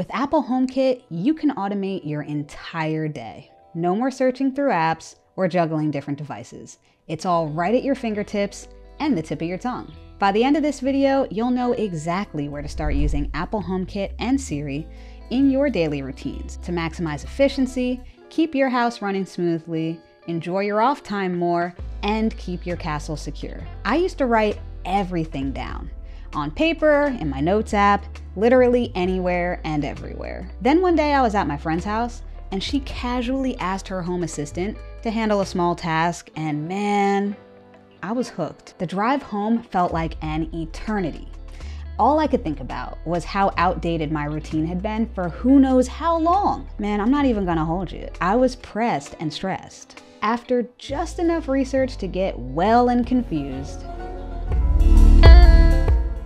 With Apple HomeKit, you can automate your entire day. No more searching through apps or juggling different devices. It's all right at your fingertips and the tip of your tongue. By the end of this video, you'll know exactly where to start using Apple HomeKit and Siri in your daily routines to maximize efficiency, keep your house running smoothly, enjoy your off time more, and keep your castle secure. I used to write everything down. On paper, in my notes app, literally anywhere and everywhere. Then one day I was at my friend's house and she casually asked her home assistant to handle a small task, and man, I was hooked. The drive home felt like an eternity. All I could think about was how outdated my routine had been for who knows how long. Man, I'm not even gonna hold you. I was pressed and stressed. After just enough research to get well and confused,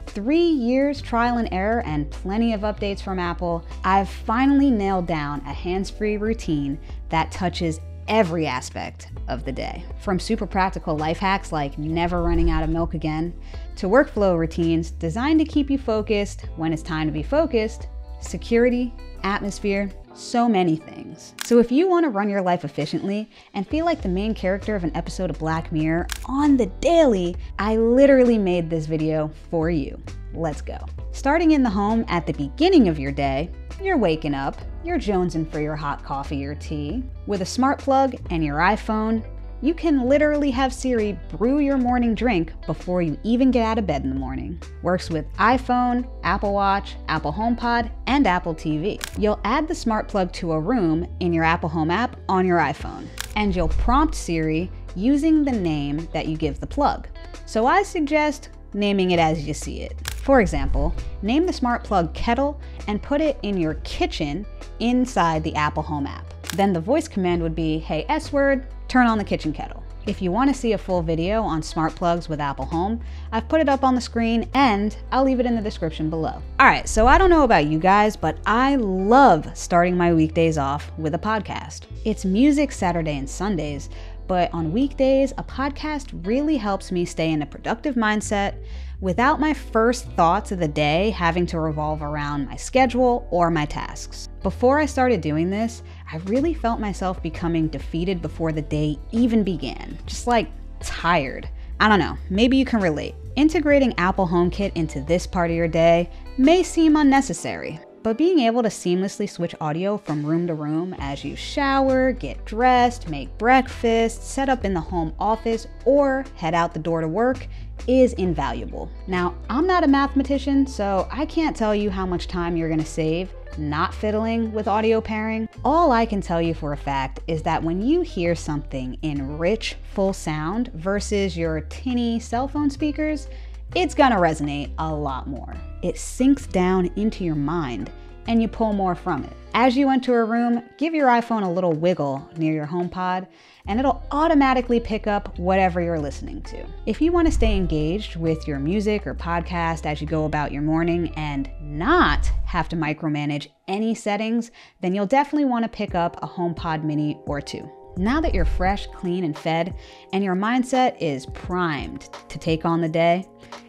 3 years trial and error and plenty of updates from Apple, I've finally nailed down a hands-free routine that touches every aspect of the day. From super practical life hacks like never running out of milk again, to workflow routines designed to keep you focused when it's time to be focused, security, atmosphere, so many things. So if you want to run your life efficiently and feel like the main character of an episode of Black Mirror on the daily, I literally made this video for you. Let's go. Starting in the home at the beginning of your day, you're waking up, you're jonesing for your hot coffee or tea. With a smart plug and your iPhone, you can literally have Siri brew your morning drink before you even get out of bed in the morning. Works with iPhone, Apple Watch, Apple HomePod, and Apple TV. You'll add the smart plug to a room in your Apple Home app on your iPhone, and you'll prompt Siri using the name that you give the plug. So I suggest naming it as you see it. For example, name the smart plug Kettle and put it in your kitchen inside the Apple Home app. Then the voice command would be, hey S-word, turn on the kitchen kettle. If you want to see a full video on smart plugs with Apple Home, I've put it up on the screen and I'll leave it in the description below. All right, so I don't know about you guys, but I love starting my weekdays off with a podcast. It's music Saturday and Sundays, but on weekdays, a podcast really helps me stay in a productive mindset without my first thoughts of the day having to revolve around my schedule or my tasks. Before I started doing this, I really felt myself becoming defeated before the day even began. Just like tired. I don't know, maybe you can relate. Integrating Apple HomeKit into this part of your day may seem unnecessary, but being able to seamlessly switch audio from room to room as you shower, get dressed, make breakfast, set up in the home office, or head out the door to work is invaluable. Now, I'm not a mathematician, so I can't tell you how much time you're gonna save not fiddling with audio pairing. All I can tell you for a fact is that when you hear something in rich, full sound versus your tinny cell phone speakers, it's gonna resonate a lot more. It sinks down into your mind and you pull more from it. As you enter a room, give your iPhone a little wiggle near your HomePod and it'll automatically pick up whatever you're listening to. If you wanna stay engaged with your music or podcast as you go about your morning and not have to micromanage any settings, then you'll definitely wanna pick up a HomePod mini or two. Now that you're fresh, clean, and fed, and your mindset is primed to take on the day,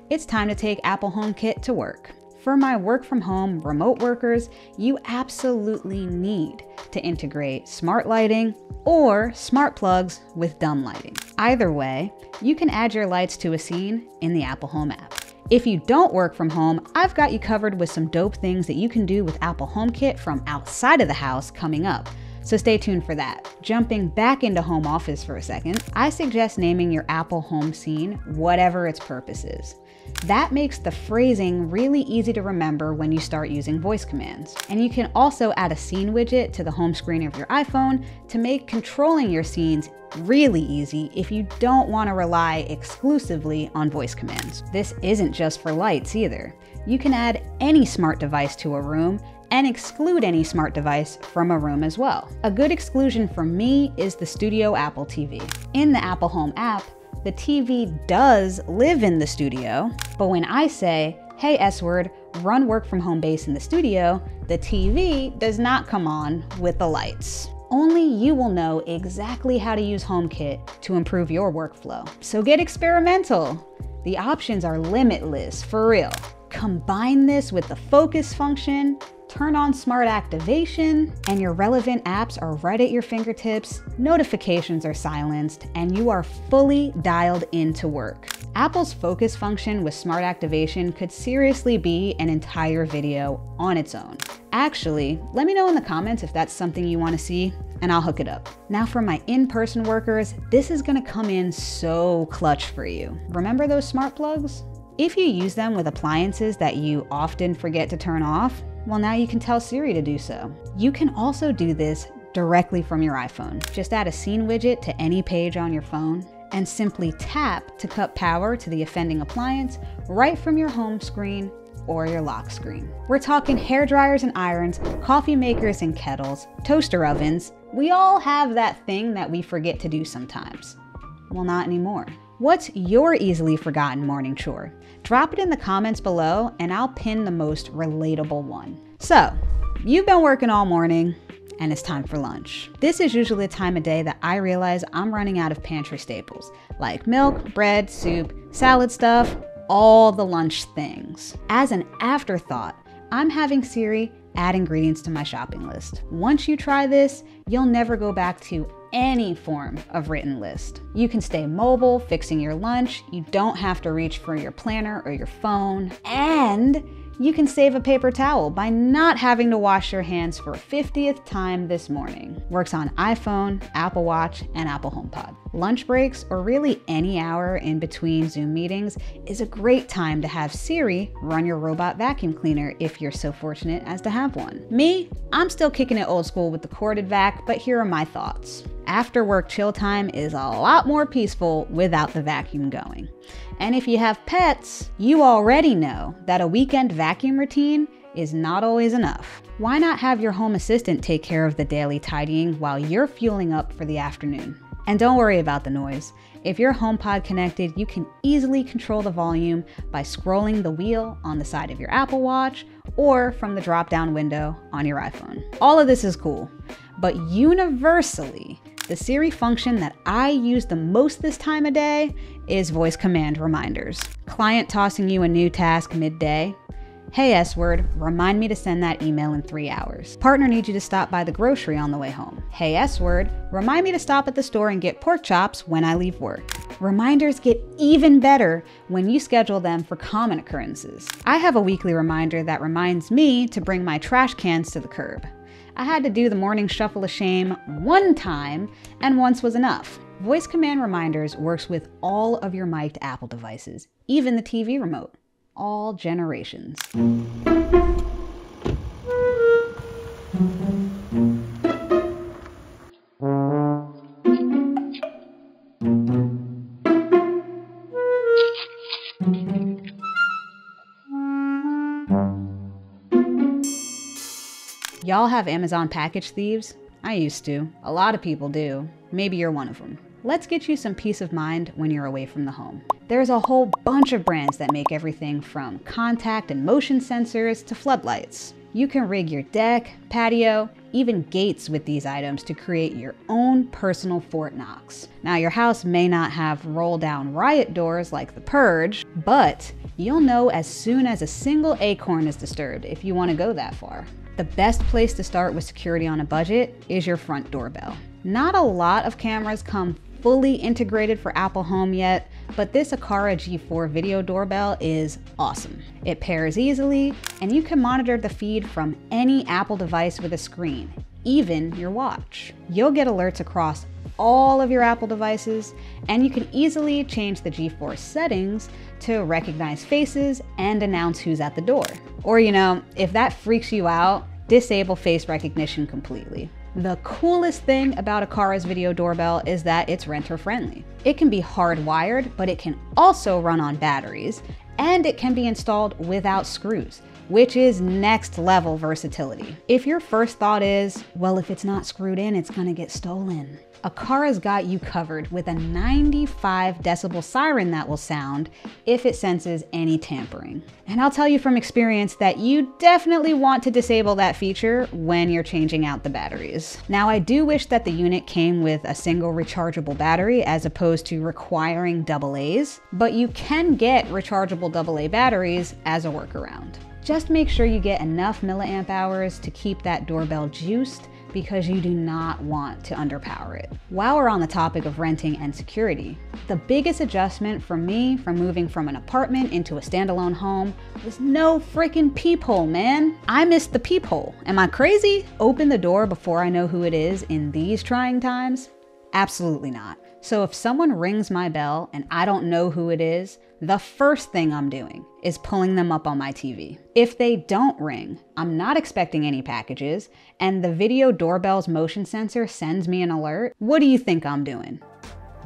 it's time to take Apple HomeKit to work. For my work from home remote workers, you absolutely need to integrate smart lighting or smart plugs with dumb lighting. Either way, you can add your lights to a scene in the Apple Home app. If you don't work from home, I've got you covered with some dope things that you can do with Apple HomeKit from outside of the house coming up. So stay tuned for that. Jumping back into home office for a second, I suggest naming your Apple home scene whatever its purpose is. That makes the phrasing really easy to remember when you start using voice commands. And you can also add a scene widget to the home screen of your iPhone to make controlling your scenes really easy if you don't want to rely exclusively on voice commands. This isn't just for lights either. You can add any smart device to a room and exclude any smart device from a room as well. A good exclusion for me is the Studio Apple TV. In the Apple Home app, the TV does live in the studio, but when I say, hey S-word, run work from home base in the studio, the TV does not come on with the lights. Only you will know exactly how to use HomeKit to improve your workflow. So get experimental. The options are limitless, for real. Combine this with the focus function, turn on smart activation, and your relevant apps are right at your fingertips, notifications are silenced, and you are fully dialed into work. Apple's focus function with smart activation could seriously be an entire video on its own. Actually, let me know in the comments if that's something you want to see, and I'll hook it up. Now for my in-person workers, this is going to come in so clutch for you. Remember those smart plugs? If you use them with appliances that you often forget to turn off, well, now you can tell Siri to do so. You can also do this directly from your iPhone. Just add a scene widget to any page on your phone and simply tap to cut power to the offending appliance right from your home screen or your lock screen. We're talking hair dryers and irons, coffee makers and kettles, toaster ovens. We all have that thing that we forget to do sometimes. Well, not anymore. What's your easily forgotten morning chore? Drop it in the comments below and I'll pin the most relatable one. So, you've been working all morning and it's time for lunch. This is usually the time of day that I realize I'm running out of pantry staples, like milk, bread, soup, salad stuff, all the lunch things. As an afterthought, I'm having Siri add ingredients to my shopping list. Once you try this, you'll never go back to any form of written list. You can stay mobile, fixing your lunch. You don't have to reach for your planner or your phone. And you can save a paper towel by not having to wash your hands for a 50th time this morning. Works on iPhone, Apple Watch, and Apple HomePod. Lunch breaks, or really any hour in between Zoom meetings, is a great time to have Siri run your robot vacuum cleaner if you're so fortunate as to have one. Me, I'm still kicking it old school with the corded vac, but here are my thoughts. After work chill time is a lot more peaceful without the vacuum going. And if you have pets, you already know that a weekend vacuum routine is not always enough. Why not have your home assistant take care of the daily tidying while you're fueling up for the afternoon? And don't worry about the noise. If you're HomePod connected, you can easily control the volume by scrolling the wheel on the side of your Apple Watch or from the drop-down window on your iPhone. All of this is cool, but universally, the Siri function that I use the most this time of day is voice command reminders. Client tossing you a new task midday. Hey S-word, remind me to send that email in 3 hours. Partner needs you to stop by the grocery on the way home. Hey S-word, remind me to stop at the store and get pork chops when I leave work. Reminders get even better when you schedule them for common occurrences. I have a weekly reminder that reminds me to bring my trash cans to the curb. I had to do the morning shuffle of shame one time, and once was enough. Voice command reminders works with all of your mic'd Apple devices, even the TV remote, all generations. Y'all have Amazon package thieves? I used to. A lot of people do. Maybe you're one of them. Let's get you some peace of mind when you're away from the home. There's a whole bunch of brands that make everything from contact and motion sensors to floodlights. You can rig your deck, patio, even gates with these items to create your own personal Fort Knox. Now, your house may not have roll-down riot doors like The Purge, but you'll know as soon as a single acorn is disturbed if you want to go that far. The best place to start with security on a budget is your front doorbell. Not a lot of cameras come fully integrated for Apple Home yet, but this Aqara G4 video doorbell is awesome. It pairs easily, and you can monitor the feed from any Apple device with a screen, even your watch. You'll get alerts across all of your Apple devices, and you can easily change the G4 settings to recognize faces and announce who's at the door. Or, you know, if that freaks you out, disable face recognition completely. The coolest thing about Aqara's video doorbell is that it's renter friendly. It can be hardwired, but it can also run on batteries, and it can be installed without screws, which is next level versatility. If your first thought is, well, if it's not screwed in, it's gonna get stolen, Aqara's got you covered with a 95 decibel siren that will sound if it senses any tampering. And I'll tell you from experience that you definitely want to disable that feature when you're changing out the batteries. Now, I do wish that the unit came with a single rechargeable battery as opposed to requiring AA's, but you can get rechargeable AA batteries as a workaround. Just make sure you get enough milliamp hours to keep that doorbell juiced, because you do not want to underpower it. While we're on the topic of renting and security, the biggest adjustment for me from moving from an apartment into a standalone home was no freaking peephole, man. I missed the peephole. Am I crazy? Open the door before I know who it is in these trying times? Absolutely not. So if someone rings my bell and I don't know who it is, the first thing I'm doing is pulling them up on my TV. If they don't ring, I'm not expecting any packages, and the video doorbell's motion sensor sends me an alert, what do you think I'm doing?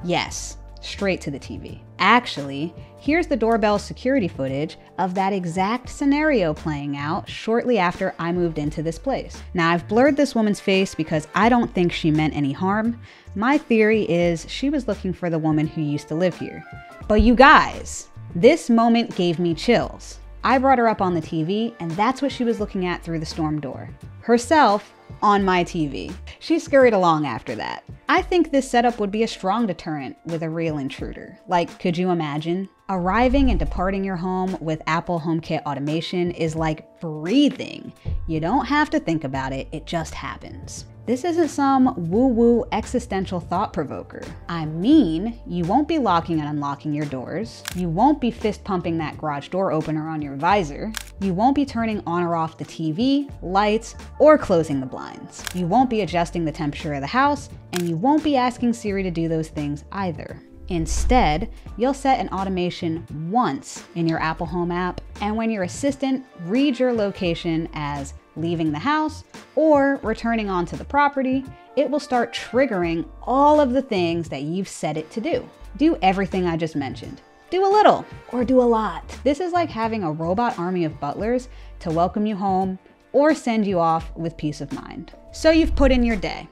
Yes, straight to the TV. Actually, here's the doorbell security footage of that exact scenario playing out shortly after I moved into this place. Now, I've blurred this woman's face because I don't think she meant any harm. My theory is she was looking for the woman who used to live here. But you guys, this moment gave me chills. I brought her up on the TV, and that's what she was looking at through the storm door. Herself on my TV. She scurried along after that. I think this setup would be a strong deterrent with a real intruder. Like, could you imagine? Arriving and departing your home with Apple HomeKit automation is like breathing. You don't have to think about it, it just happens. This isn't some woo-woo existential thought provoker. I mean, you won't be locking and unlocking your doors. You won't be fist pumping that garage door opener on your visor. You won't be turning on or off the TV, lights, or closing the blinds. You won't be adjusting the temperature of the house, and you won't be asking Siri to do those things either. Instead, you'll set an automation once in your Apple Home app, and when your assistant reads your location as leaving the house or returning onto the property, it will start triggering all of the things that you've set it to do. Do everything I just mentioned. Do a little or do a lot. This is like having a robot army of butlers to welcome you home or send you off with peace of mind. So you've put in your day.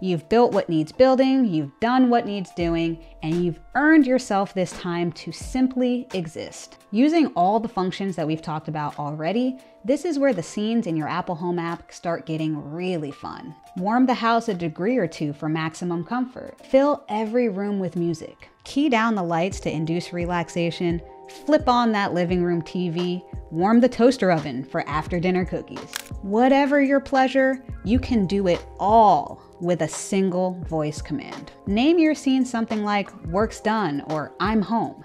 You've built what needs building, you've done what needs doing, and you've earned yourself this time to simply exist. Using all the functions that we've talked about already, this is where the scenes in your Apple Home app start getting really fun. Warm the house a degree or two for maximum comfort. Fill every room with music. Key down the lights to induce relaxation. Flip on that living room TV. Warm the toaster oven for after dinner cookies. Whatever your pleasure, you can do it all with a single voice command. Name your scene something like work's done or I'm home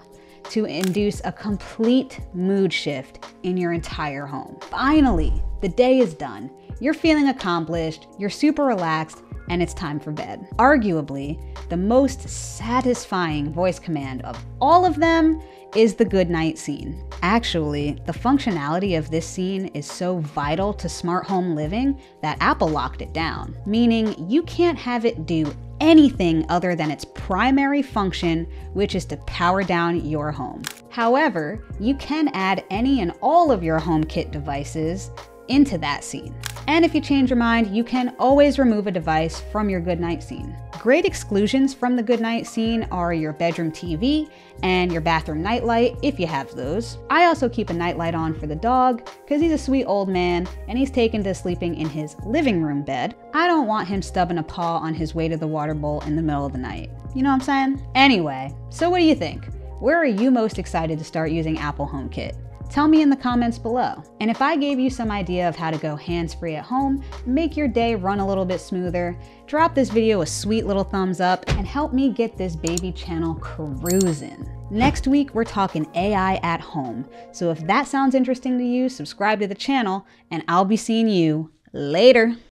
to induce a complete mood shift in your entire home. Finally, the day is done. You're feeling accomplished, you're super relaxed, and it's time for bed. Arguably, the most satisfying voice command of all of them is the good night scene. Actually, the functionality of this scene is so vital to smart home living that Apple locked it down, meaning you can't have it do anything other than its primary function, which is to power down your home. However, you can add any and all of your HomeKit devices into that scene. And if you change your mind, you can always remove a device from your good night scene. Great exclusions from the good night scene are your bedroom TV and your bathroom nightlight, if you have those. I also keep a nightlight on for the dog because he's a sweet old man and he's taken to sleeping in his living room bed. I don't want him stubbing a paw on his way to the water bowl in the middle of the night. You know what I'm saying? Anyway, so what do you think? Where are you most excited to start using Apple HomeKit? Tell me in the comments below. And if I gave you some idea of how to go hands-free at home, make your day run a little bit smoother, drop this video a sweet little thumbs up, and help me get this baby channel cruising. Next week, we're talking AI at home. So if that sounds interesting to you, subscribe to the channel, and I'll be seeing you later.